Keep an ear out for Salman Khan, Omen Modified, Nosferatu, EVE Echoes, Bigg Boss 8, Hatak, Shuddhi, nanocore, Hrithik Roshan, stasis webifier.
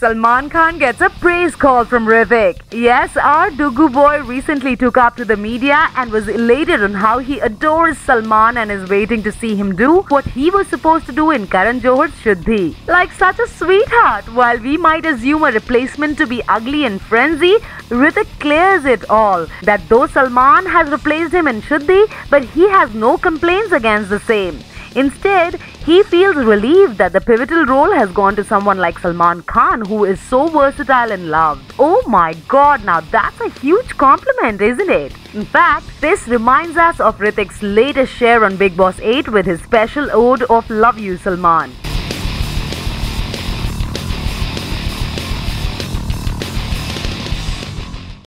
Salman Khan gets a praise call from Hrithik. Yes, our Dugu boy recently took up to the media and was elated on how he adores Salman and is waiting to see him do what he was supposed to do in Karan Johar's Shuddhi. Like such a sweetheart, while we might assume a replacement to be ugly and frenzy, Hrithik clears it all. That though Salman has replaced him in Shuddhi, but he has no complaints against the same. Instead, he feels relieved that the pivotal role has gone to someone like Salman Khan, who is so versatile and loved. Oh my god, now that's a huge compliment, isn't it? In fact, this reminds us of Hrithik's latest share on Bigg Boss 8 with his special ode of Love You Salman.